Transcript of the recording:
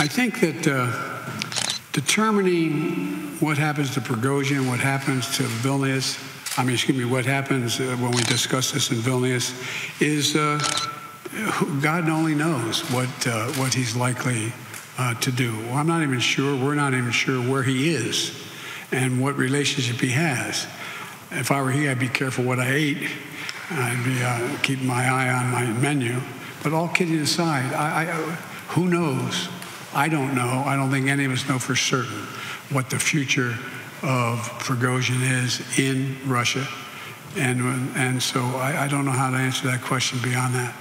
I think that determining what happens to Prigozhin, what happens to Vilnius, what happens when we discuss this in Vilnius is God only knows what he's likely to do. Well, I'm not even sure, we're not even sure where he is and what relationship he has. If I were he, I'd be careful what I ate. I'd be keeping my eye on my menu. But all kidding aside, who knows? I don't know. I don't think any of us know for certain what the future of Prigozhin is in Russia. And so I don't know how to answer that question beyond that.